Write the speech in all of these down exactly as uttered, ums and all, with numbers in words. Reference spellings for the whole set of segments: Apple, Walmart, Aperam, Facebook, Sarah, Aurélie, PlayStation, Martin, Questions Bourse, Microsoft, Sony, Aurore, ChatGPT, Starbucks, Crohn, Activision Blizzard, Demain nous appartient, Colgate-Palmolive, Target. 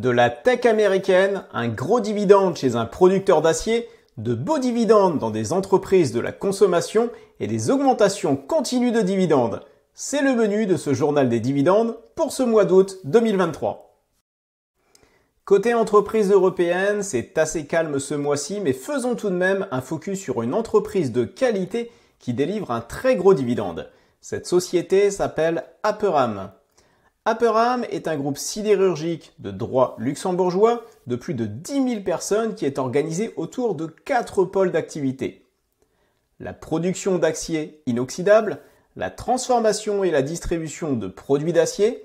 de la tech américaine, un gros dividende chez un producteur d'acier, de beaux dividendes dans des entreprises de la consommation et des augmentations continues de dividendes. C'est le menu de ce journal des dividendes pour ce mois d'août deux mille vingt-trois. Côté entreprise européenne, c'est assez calme ce mois-ci, mais faisons tout de même un focus sur une entreprise de qualité qui délivre un très gros dividende. Cette société s'appelle Aperam. Aperam est un groupe sidérurgique de droit luxembourgeois de plus de dix mille personnes qui est organisé autour de quatre pôles d'activité. La production d'acier inoxydable, la transformation et la distribution de produits d'acier,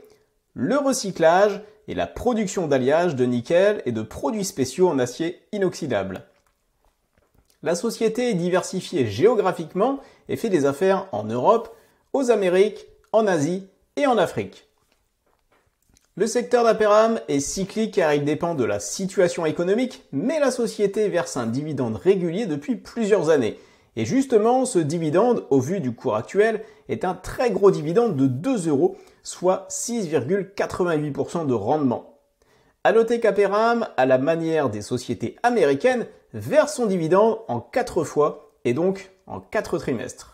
le recyclage et la production d'alliages de nickel et de produits spéciaux en acier inoxydable. La société est diversifiée géographiquement et fait des affaires en Europe, aux Amériques, en Asie et en Afrique. Le secteur d'Aperam est cyclique car il dépend de la situation économique, mais la société verse un dividende régulier depuis plusieurs années. Et justement, ce dividende, au vu du cours actuel, est un très gros dividende de deux euros, soit six virgule quatre-vingt-huit pour cent de rendement. À noter qu'Aperam, à la manière des sociétés américaines, verse son dividende en quatre fois, et donc en quatre trimestres.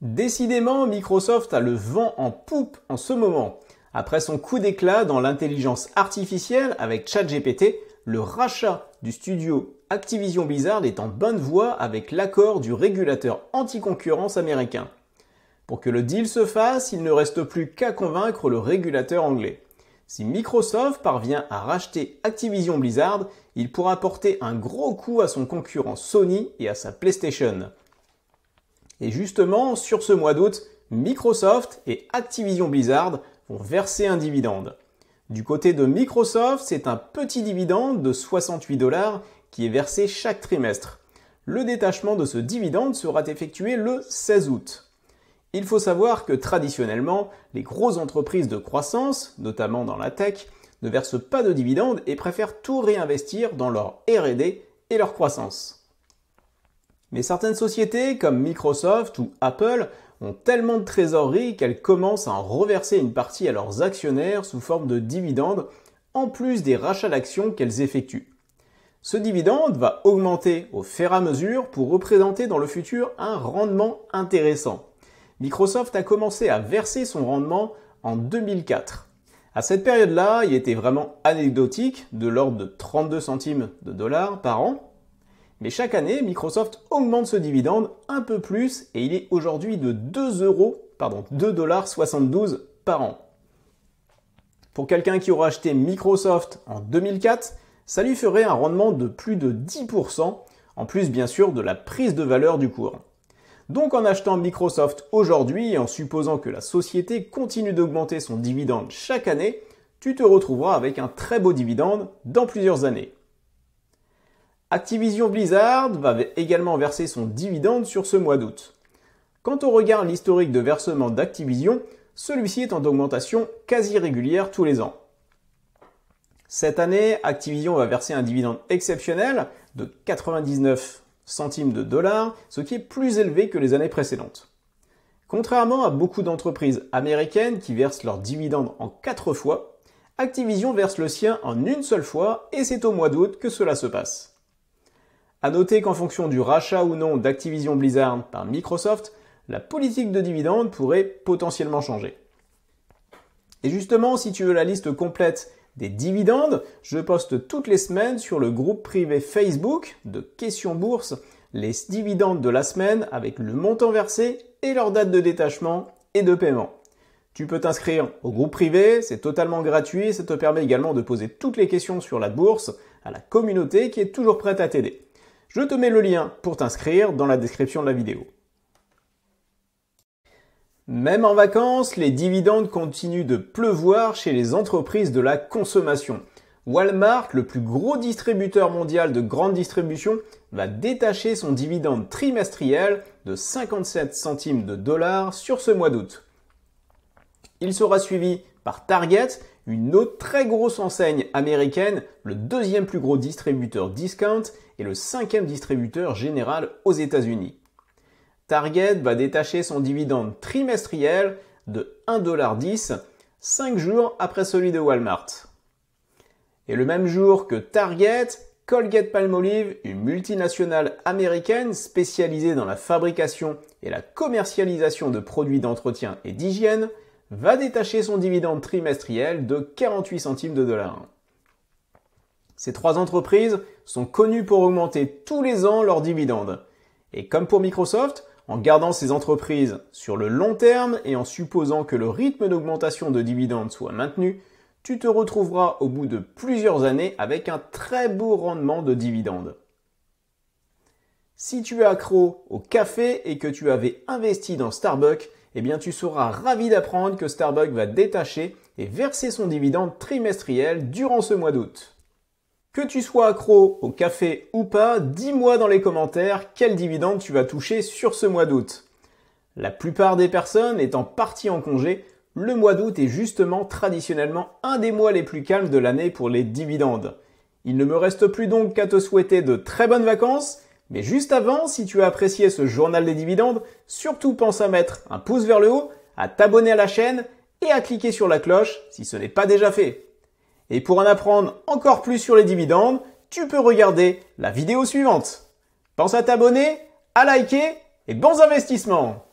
Décidément, Microsoft a le vent en poupe en ce moment. Après son coup d'éclat dans l'intelligence artificielle avec ChatGPT, le rachat du studio Activision Blizzard est en bonne voie avec l'accord du régulateur anti-concurrence américain. Pour que le deal se fasse, il ne reste plus qu'à convaincre le régulateur anglais. Si Microsoft parvient à racheter Activision Blizzard, il pourra porter un gros coup à son concurrent Sony et à sa PlayStation. Et justement, sur ce mois d'août, Microsoft et Activision Blizzard vont verser un dividende. Du côté de Microsoft, c'est un petit dividende de soixante-huit dollars qui est versé chaque trimestre. Le détachement de ce dividende sera effectué le seize août. Il faut savoir que traditionnellement, les grosses entreprises de croissance, notamment dans la tech, ne versent pas de dividende et préfèrent tout réinvestir dans leur R et D et leur croissance. Mais certaines sociétés, comme Microsoft ou Apple, ont tellement de trésorerie qu'elles commencent à en reverser une partie à leurs actionnaires sous forme de dividendes, en plus des rachats d'actions qu'elles effectuent. Ce dividende va augmenter au fur et à mesure pour représenter dans le futur un rendement intéressant. Microsoft a commencé à verser son rendement en deux mille quatre. À cette période-là, il était vraiment anecdotique, de l'ordre de trente-deux centimes de dollars par an. Mais chaque année, Microsoft augmente ce dividende un peu plus et il est aujourd'hui de deux euros, pardon, deux virgule soixante-douze dollars par an. Pour quelqu'un qui aura acheté Microsoft en deux mille quatre, ça lui ferait un rendement de plus de dix pour cent, en plus bien sûr de la prise de valeur du cours. Donc en achetant Microsoft aujourd'hui et en supposant que la société continue d'augmenter son dividende chaque année, tu te retrouveras avec un très beau dividende dans plusieurs années. Activision Blizzard va également verser son dividende sur ce mois d'août. Quand on regarde l'historique de versement d'Activision, celui-ci est en augmentation quasi régulière tous les ans. Cette année, Activision va verser un dividende exceptionnel de quatre-vingt-dix-neuf centimes de dollars, ce qui est plus élevé que les années précédentes. Contrairement à beaucoup d'entreprises américaines qui versent leurs dividendes en quatre fois, Activision verse le sien en une seule fois et c'est au mois d'août que cela se passe. À noter qu'en fonction du rachat ou non d'Activision Blizzard par Microsoft, la politique de dividendes pourrait potentiellement changer. Et justement, si tu veux la liste complète des dividendes, je poste toutes les semaines sur le groupe privé Facebook de Questions Bourse les dividendes de la semaine avec le montant versé et leur date de détachement et de paiement. Tu peux t'inscrire au groupe privé, c'est totalement gratuit et ça te permet également de poser toutes les questions sur la bourse à la communauté qui est toujours prête à t'aider. Je te mets le lien pour t'inscrire dans la description de la vidéo. Même en vacances, les dividendes continuent de pleuvoir chez les entreprises de la consommation. Walmart, le plus gros distributeur mondial de grande distribution, va détacher son dividende trimestriel de cinquante-sept centimes de dollars sur ce mois d'août. Il sera suivi par Target, une autre très grosse enseigne américaine, le deuxième plus gros distributeur discount et le cinquième distributeur général aux États-Unis. Target va détacher son dividende trimestriel de un dollar dix, cinq jours après celui de Walmart. Et le même jour que Target, Colgate-Palmolive, une multinationale américaine spécialisée dans la fabrication et la commercialisation de produits d'entretien et d'hygiène, va détacher son dividende trimestriel de quarante-huit centimes de dollars. Ces trois entreprises sont connues pour augmenter tous les ans leurs dividendes. Et comme pour Microsoft, en gardant ces entreprises sur le long terme et en supposant que le rythme d'augmentation de dividendes soit maintenu, tu te retrouveras au bout de plusieurs années avec un très beau rendement de dividendes. Si tu es accro au café et que tu avais investi dans Starbucks, eh bien tu seras ravi d'apprendre que Starbucks va détacher et verser son dividende trimestriel durant ce mois d'août. Que tu sois accro au café ou pas, dis-moi dans les commentaires quel dividende tu vas toucher sur ce mois d'août. La plupart des personnes étant parties en congé, le mois d'août est justement traditionnellement un des mois les plus calmes de l'année pour les dividendes. Il ne me reste plus donc qu'à te souhaiter de très bonnes vacances. Mais juste avant, si tu as apprécié ce journal des dividendes, surtout pense à mettre un pouce vers le haut, à t'abonner à la chaîne et à cliquer sur la cloche si ce n'est pas déjà fait. Et pour en apprendre encore plus sur les dividendes, tu peux regarder la vidéo suivante. Pense à t'abonner, à liker et bons investissements!